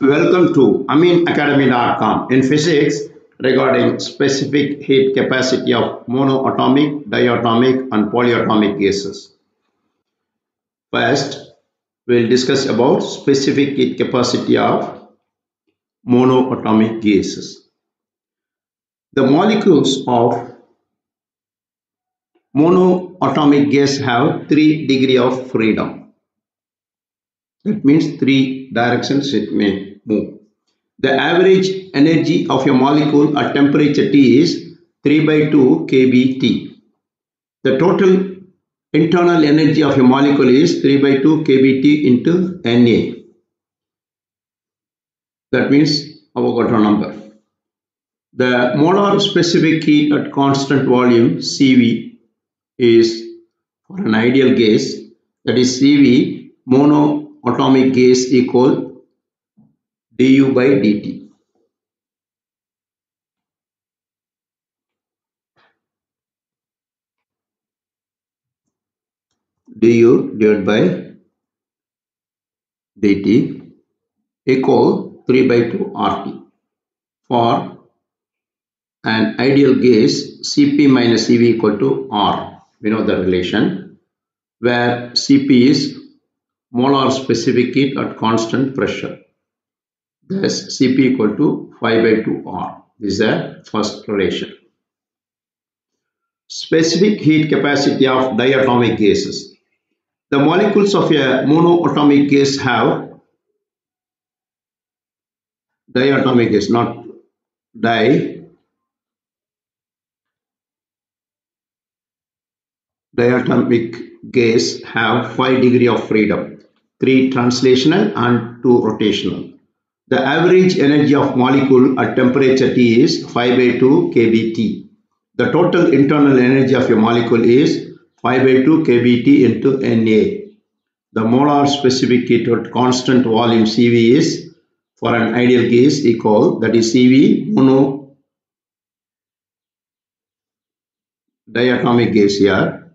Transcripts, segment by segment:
Welcome to AmeenAcademy.com in physics regarding specific heat capacity of monoatomic, diatomic and polyatomic gases. First, we'll discuss about specific heat capacity of monoatomic gases. The molecules of monoatomic gas have 3 degrees of freedom. That means 3 directions it may move. The average energy of a molecule at temperature T is 3/2 kBT. The total internal energy of a molecule is 3/2 kBT into NA. That means Avogadro number. The molar specific heat at constant volume CV is, for an ideal gas, that is CV, monoatomic gas equal du/dt. du/dt equal 3/2 RT for an ideal gas. Cp minus Ev equal to R. We know the relation where Cp is molar specific heat at constant pressure. Thus Cp equal to 5/2 R. This is the first relation. Specific heat capacity of diatomic gases. The molecules of a monoatomic gas have diatomic gas, not diatomic gas have 5 degrees of freedom, 3 translational and 2 rotational. The average energy of molecule at temperature T is 5/2 kBT. The total internal energy of a molecule is 5/2 kBT into Na. The molar specific heat at constant volume CV is, for an ideal gas, equal, that is CV mono diatomic gas here,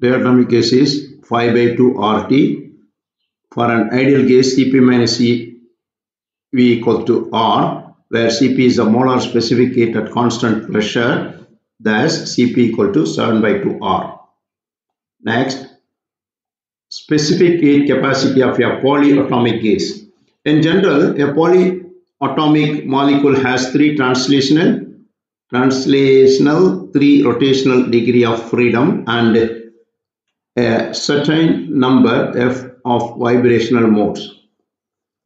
diatomic gas is 5/2 RT. For an ideal gas, Cp minus Ev equal to R, where Cp is the molar specific heat at constant pressure, thus Cp equal to 7/2 R. Next, specific heat capacity of a polyatomic gas. In general, a polyatomic molecule has 3 translational, 3 rotational degree of freedom and a certain number f of vibrational modes.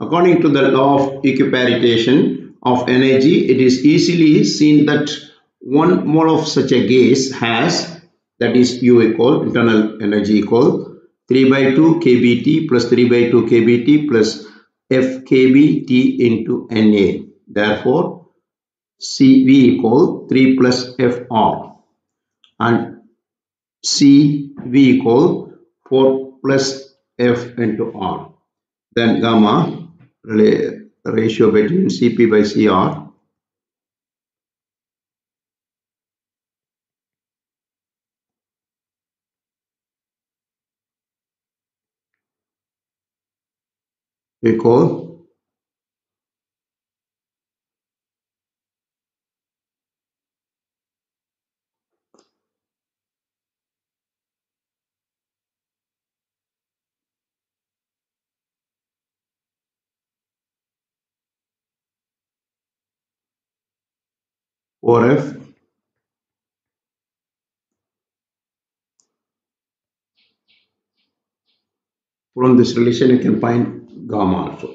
According to the law of equiparitation of energy, it is easily seen that one mole of such a gas has, that is U equal, internal energy equal, 3/2 kBT plus 3/2 kBT plus FkBT into Na. Therefore, CV equal 3 plus Fr and CV equal 4 plus F into R. Then gamma ratio between Cp by Cr equal 4F . From this relation you can find gamma also.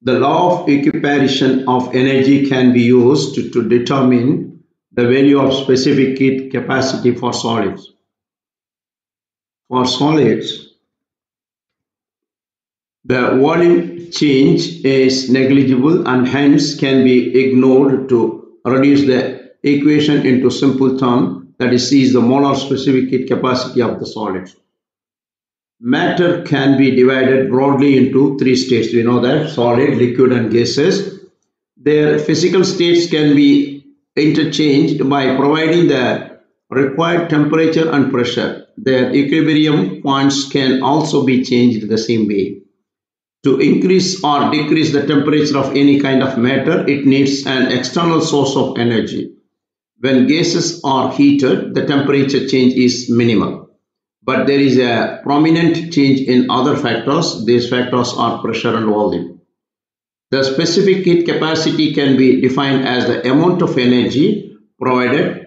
The law of equiparition of energy can be used to determine the value of specific heat capacity for solids. The volume change is negligible and hence can be ignored to reduce the equation into simple term, that is C is the molar specific heat capacity of the solids. Matter can be divided broadly into 3 states. We know that solid, liquid and gases. Their physical states can be interchanged by providing the required temperature and pressure. Their equilibrium points can also be changed the same way. To increase or decrease the temperature of any kind of matter, it needs an external source of energy. When gases are heated, the temperature change is minimal. But there is a prominent change in other factors. These factors are pressure and volume. The specific heat capacity can be defined as the amount of energy provided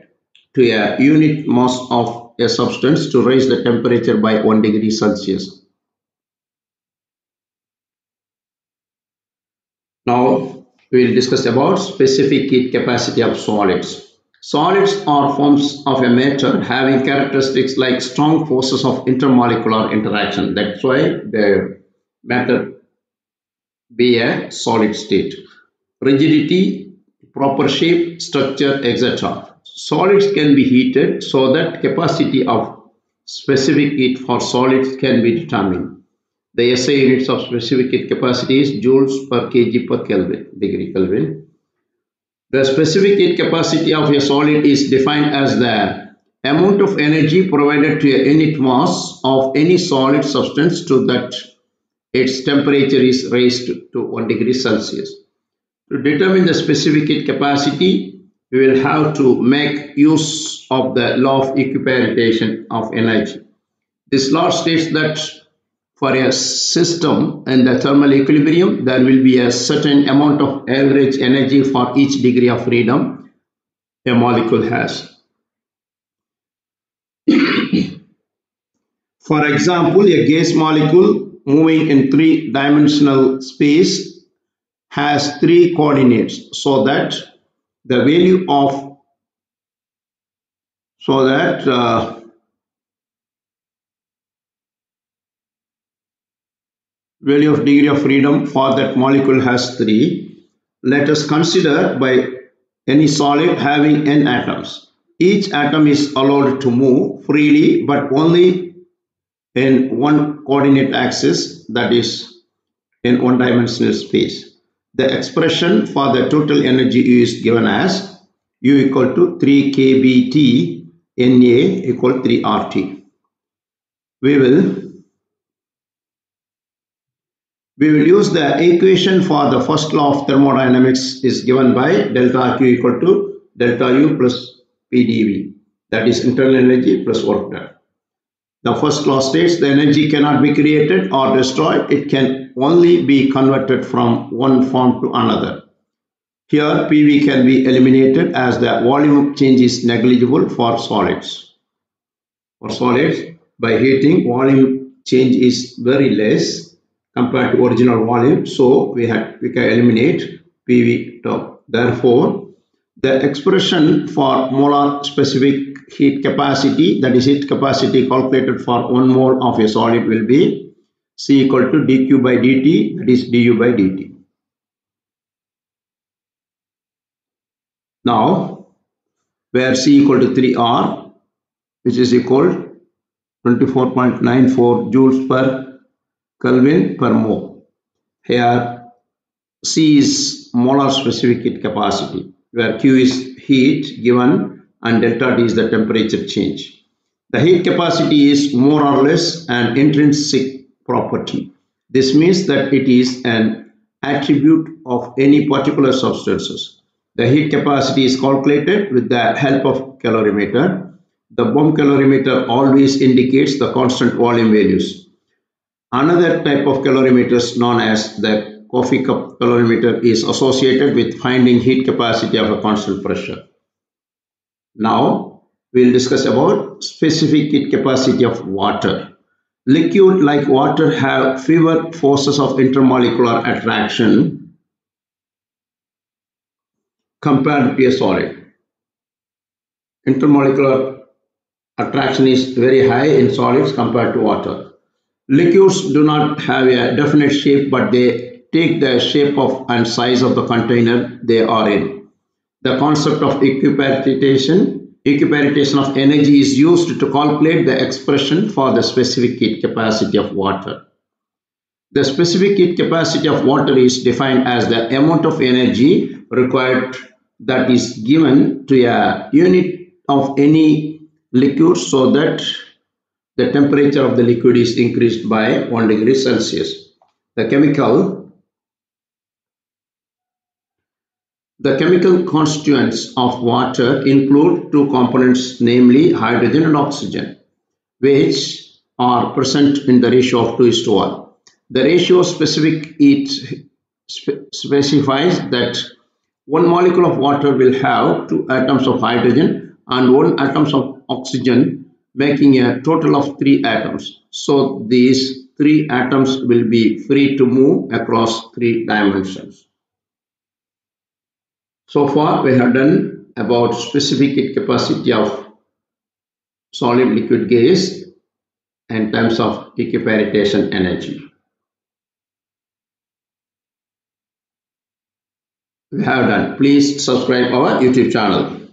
to a unit mass of a substance to raise the temperature by 1°C. Now we will discuss about specific heat capacity of solids. Solids are forms of a matter having characteristics like strong forces of intermolecular interaction. That's why the matter be a solid state. Rigidity, proper shape, structure, etc. Solids can be heated so that capacity of specific heat for solids can be determined. The SI units of specific heat capacity is joules per kg per Kelvin, degree Kelvin. The specific heat capacity of a solid is defined as the amount of energy provided to a unit mass of any solid substance to that its temperature is raised to 1°C. To determine the specific heat capacity, we will have to make use of the law of equiparetation of energy. This law states that for a system in the thermal equilibrium, there will be a certain amount of average energy for each degree of freedom a molecule has. For example, a gas molecule moving in three-dimensional space has three coordinates, so that the value of degree of freedom for that molecule has 3. Let us consider by any solid having n atoms. Each atom is allowed to move freely but only in one coordinate axis, that is in one dimensional space. The expression for the total energy U is given as U equal to 3 kBT, NA equal 3 RT. We will use the equation for the first law of thermodynamics is given by delta Q equal to delta U plus PdV, that is internal energy plus work done. The first law states the energy cannot be created or destroyed. It can only be converted from one form to another. Here PV can be eliminated as the volume change is negligible for solids. For solids, by heating, volume change is very less compared to original volume, so we can eliminate PV term. Therefore, the expression for molar specific heat capacity, that is heat capacity calculated for 1 mole of a solid, will be C equal to dq by dt, that is du by dt. Now, where C equal to 3R, which is equal to 24.94 joules per Kelvin per mole. Here C is molar specific heat capacity, where Q is heat given and delta D is the temperature change. The heat capacity is more or less an intrinsic property. This means that it is an attribute of any particular substances. The heat capacity is calculated with the help of calorimeter. The bomb calorimeter always indicates the constant volume values. Another type of calorimeters, known as the coffee cup calorimeter, is associated with finding heat capacity of a constant pressure. Now we will discuss about specific heat capacity of water. Liquid like water have fewer forces of intermolecular attraction compared to a solid. Intermolecular attraction is very high in solids compared to water. Liquids do not have a definite shape, but they take the shape of and size of the container they are in. The concept of equiparatation of energy is used to calculate the expression for the specific heat capacity of water. The specific heat capacity of water is defined as the amount of energy required that is given to a unit of any liquid so that the temperature of the liquid is increased by 1°C. The chemical constituents of water include two components, namely hydrogen and oxygen, which are present in the ratio of 2:1. The ratio specifies that one molecule of water will have 2 atoms of hydrogen and 1 atom of oxygen, making a total of 3 atoms. So these 3 atoms will be free to move across 3 dimensions. So far we have done about specific capacity of solid, liquid, gas in terms of equiparitation energy. We have done. Please subscribe our YouTube channel.